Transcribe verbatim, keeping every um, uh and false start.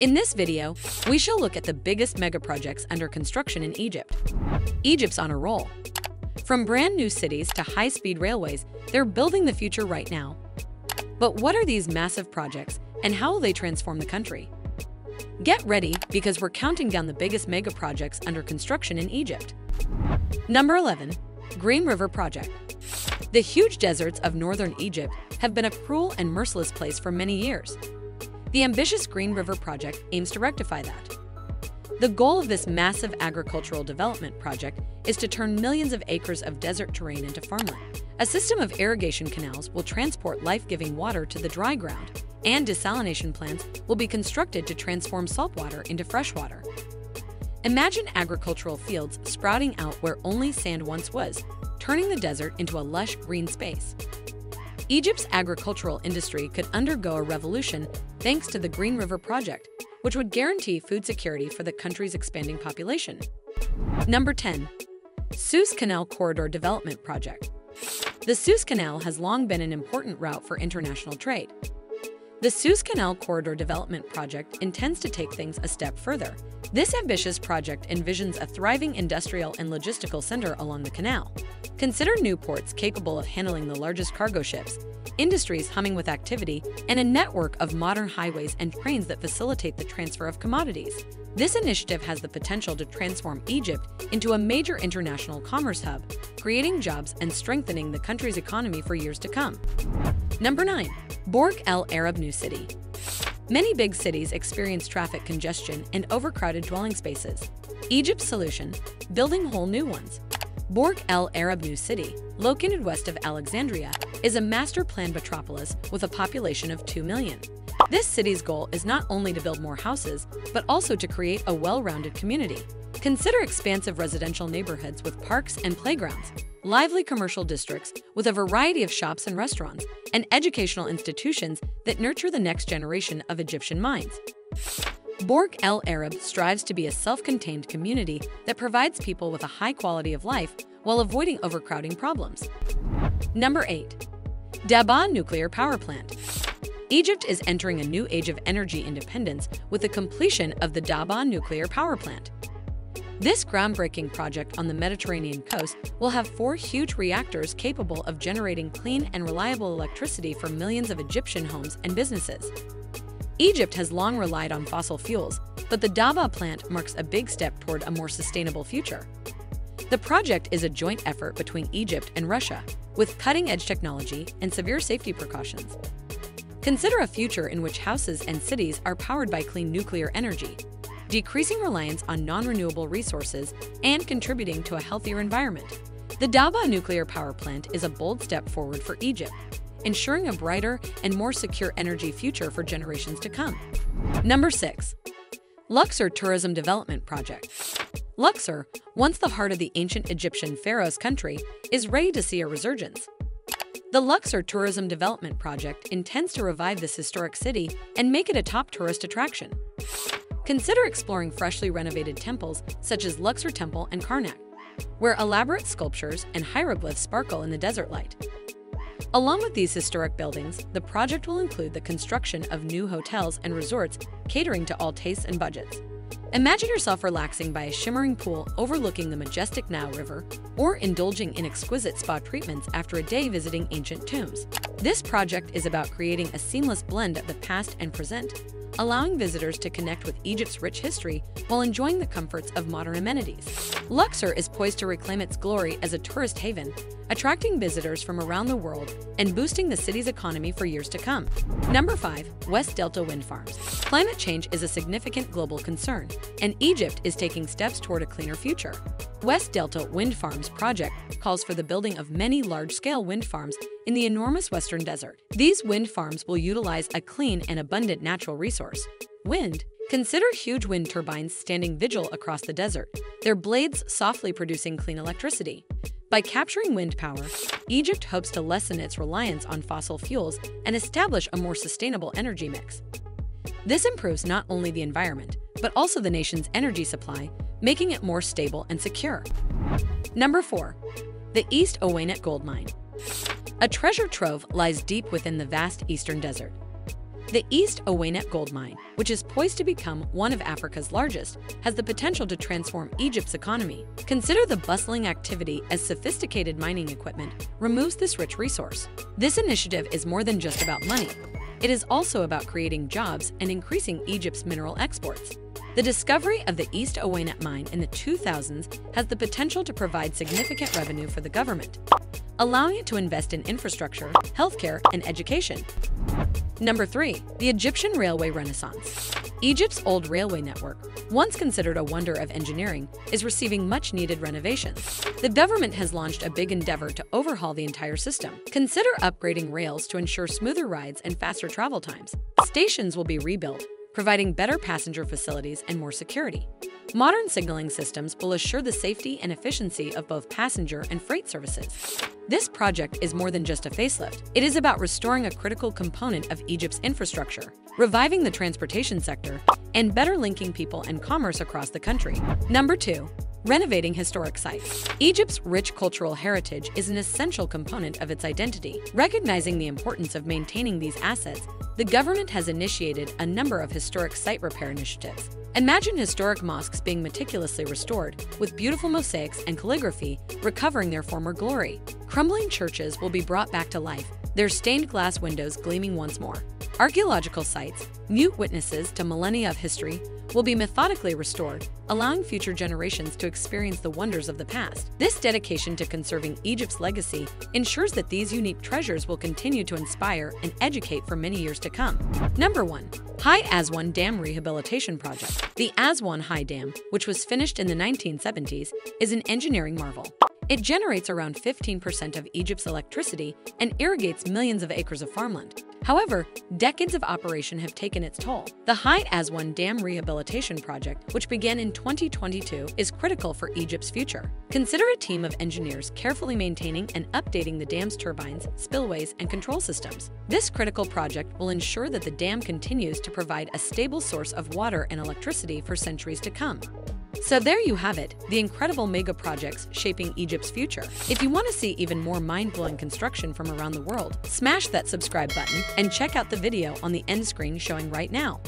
In this video, we shall look at the biggest megaprojects under construction in Egypt. Egypt's on a roll. From brand new cities to high-speed railways, they're building the future right now. But what are these massive projects and how will they transform the country? Get ready because we're counting down the biggest megaprojects under construction in Egypt. Number eleven. Green River Project. The huge deserts of northern Egypt have been a cruel and merciless place for many years. The ambitious Green River Project aims to rectify that. The goal of this massive agricultural development project is to turn millions of acres of desert terrain into farmland. A system of irrigation canals will transport life-giving water to the dry ground, and desalination plants will be constructed to transform saltwater into freshwater. Imagine agricultural fields sprouting out where only sand once was, turning the desert into a lush green space. Egypt's agricultural industry could undergo a revolution thanks to the Green River Project, which would guarantee food security for the country's expanding population. Number ten. Suez Canal Corridor Development Project. The Suez Canal has long been an important route for international trade. The Suez Canal Corridor Development Project intends to take things a step further. This ambitious project envisions a thriving industrial and logistical center along the canal. Consider new ports capable of handling the largest cargo ships, industries humming with activity, and a network of modern highways and trains that facilitate the transfer of commodities. This initiative has the potential to transform Egypt into a major international commerce hub, creating jobs and strengthening the country's economy for years to come. Number nine. Borg El Arab New City. Many big cities experience traffic congestion and overcrowded dwelling spaces. Egypt's solution? Building whole new ones. Borg El Arab New City, located west of Alexandria, is a master-planned metropolis with a population of two million. This city's goal is not only to build more houses, but also to create a well-rounded community. Consider expansive residential neighborhoods with parks and playgrounds, lively commercial districts with a variety of shops and restaurants, and educational institutions that nurture the next generation of Egyptian minds. Borg El Arab strives to be a self-contained community that provides people with a high quality of life while avoiding overcrowding problems. Number eight. Dabaa Nuclear Power Plant. Egypt is entering a new age of energy independence with the completion of the Dabaa Nuclear Power Plant. This groundbreaking project on the Mediterranean coast will have four huge reactors capable of generating clean and reliable electricity for millions of Egyptian homes and businesses. Egypt has long relied on fossil fuels, but the Dabaa plant marks a big step toward a more sustainable future. The project is a joint effort between Egypt and Russia, with cutting-edge technology and severe safety precautions. Consider a future in which houses and cities are powered by clean nuclear energy, decreasing reliance on non-renewable resources and contributing to a healthier environment. The Dabaa nuclear power plant is a bold step forward for Egypt, ensuring a brighter and more secure energy future for generations to come. Number six. Luxor Tourism Development Project. Luxor, once the heart of the ancient Egyptian pharaoh's country, is ready to see a resurgence. The Luxor Tourism Development Project intends to revive this historic city and make it a top tourist attraction. Consider exploring freshly renovated temples such as Luxor Temple and Karnak, where elaborate sculptures and hieroglyphs sparkle in the desert light. Along with these historic buildings, the project will include the construction of new hotels and resorts catering to all tastes and budgets. Imagine yourself relaxing by a shimmering pool overlooking the majestic Nile River, or indulging in exquisite spa treatments after a day visiting ancient tombs. This project is about creating a seamless blend of the past and present, allowing visitors to connect with Egypt's rich history while enjoying the comforts of modern amenities. Luxor is poised to reclaim its glory as a tourist haven, attracting visitors from around the world and boosting the city's economy for years to come. Number five. West Delta Wind Farms. Climate change is a significant global concern, and Egypt is taking steps toward a cleaner future. West Delta Wind Farms project calls for the building of many large-scale wind farms in the enormous western desert. These wind farms will utilize a clean and abundant natural resource, wind. Consider huge wind turbines standing vigil across the desert, their blades softly producing clean electricity. By capturing wind power, Egypt hopes to lessen its reliance on fossil fuels and establish a more sustainable energy mix. This improves not only the environment, but also the nation's energy supply, making it more stable and secure. Number four. The East Owainet Gold Mine. A treasure trove lies deep within the vast eastern desert. The East Owainet Gold Mine, which is poised to become one of Africa's largest, has the potential to transform Egypt's economy. Consider the bustling activity as sophisticated mining equipment removes this rich resource. This initiative is more than just about money. It is also about creating jobs and increasing Egypt's mineral exports. The discovery of the East Owainet mine in the two thousands has the potential to provide significant revenue for the government, allowing it to invest in infrastructure, healthcare, and education. Number three, the Egyptian Railway Renaissance. Egypt's old railway network, once considered a wonder of engineering, is receiving much-needed renovations. The government has launched a big endeavor to overhaul the entire system. Consider upgrading rails to ensure smoother rides and faster travel times. Stations will be rebuilt, providing better passenger facilities and more security. Modern signaling systems will assure the safety and efficiency of both passenger and freight services. This project is more than just a facelift. It is about restoring a critical component of Egypt's infrastructure, reviving the transportation sector, and better linking people and commerce across the country. Number two, renovating historic sites. Egypt's rich cultural heritage is an essential component of its identity. Recognizing the importance of maintaining these assets, the government has initiated a number of historic site repair initiatives. Imagine historic mosques being meticulously restored, with beautiful mosaics and calligraphy recovering their former glory. Crumbling churches will be brought back to life, their stained glass windows gleaming once more. Archaeological sites, mute witnesses to millennia of history, will be methodically restored, allowing future generations to experience the wonders of the past. This dedication to conserving Egypt's legacy ensures that these unique treasures will continue to inspire and educate for many years to come. Number one, High Aswan Dam Rehabilitation Project. The Aswan High Dam, which was finished in the nineteen seventies, is an engineering marvel. It generates around fifteen percent of Egypt's electricity and irrigates millions of acres of farmland. However, decades of operation have taken its toll. The High Aswan Dam Rehabilitation Project, which began in twenty twenty-two, is critical for Egypt's future. Consider a team of engineers carefully maintaining and updating the dam's turbines, spillways, and control systems. This critical project will ensure that the dam continues to provide a stable source of water and electricity for centuries to come. So there you have it, the incredible mega projects shaping Egypt's future. If you want to see even more mind-blowing construction from around the world, smash that subscribe button and check out the video on the end screen showing right now.